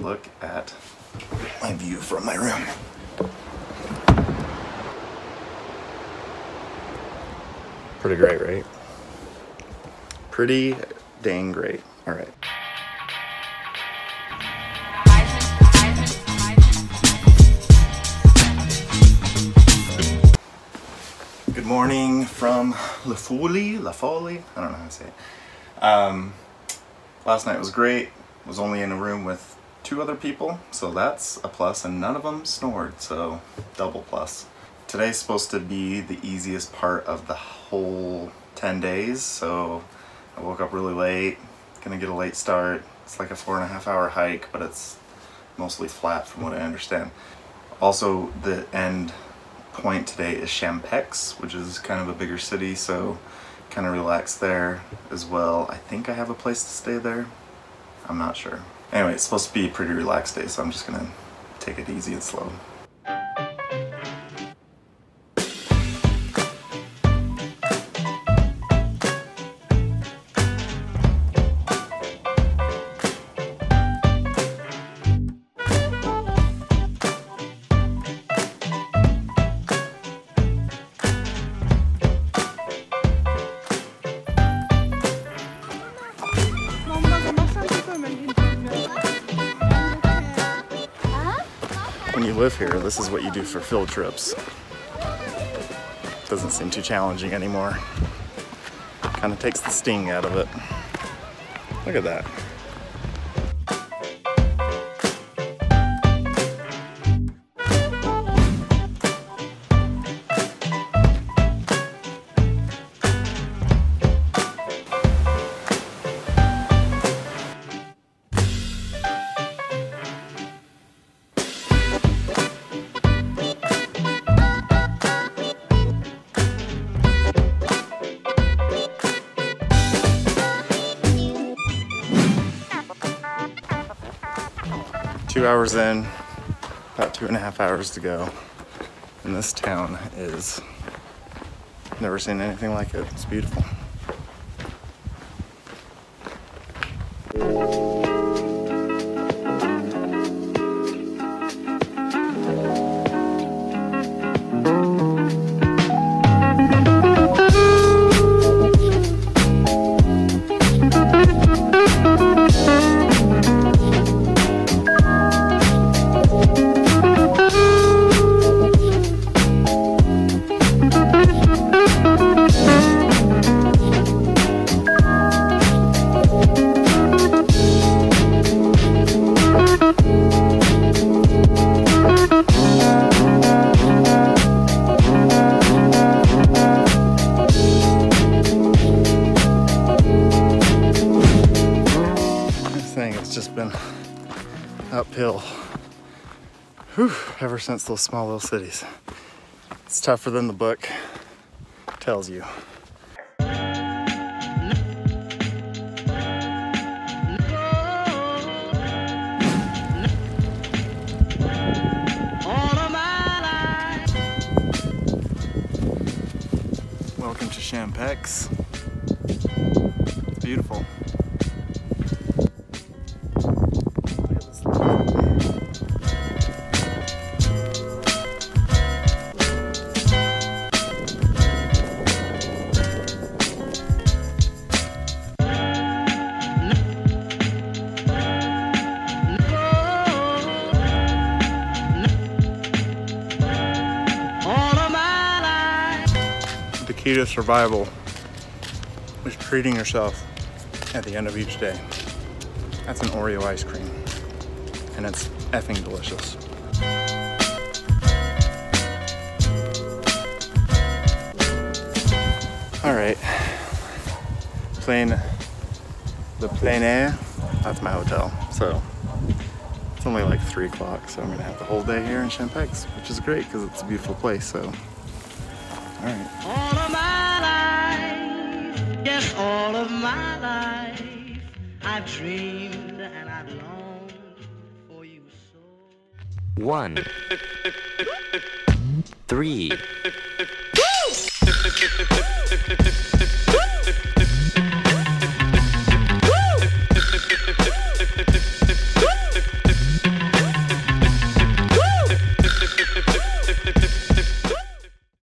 look at my view from my room. Pretty great, right? Pretty dang great. All right. Good morning from La Fouly, I don't know how to say it. Last night was great. Was only in a room with 2 other people, so that's a plus, and none of them snored, so double plus. Today's supposed to be the easiest part of the whole 10 days, so I woke up really late, gonna get a late start. It's like a 4.5 hour hike, but it's mostly flat from what I understand. Also, the end point today is Champex, which is kind of a bigger city, so kind of relaxed there as well. I think I have a place to stay there. I'm not sure. Anyway, it's supposed to be a pretty relaxed day, so I'm just gonna take it easy and slow. When you live here, this is what you do for field trips. Doesn't seem too challenging anymore. Kind of takes the sting out of it. Look at that. Two hours in, about 2.5 hours to go, and this town is, never seen anything like it. It's beautiful. Been uphill ever since those small little cities. It's tougher than the book tells you. Welcome to Champex. It's beautiful. The key to survival is treating yourself at the end of each day. That's an Oreo ice cream, and it's effing delicious. All right, the plein air, that's my hotel. So it's only like 3 o'clock, so I'm gonna have the whole day here in Champex, which is great because it's a beautiful place, so. All right. All of my life, yes, all of my life, I've dreamed and I've longed for you so. 1, 3.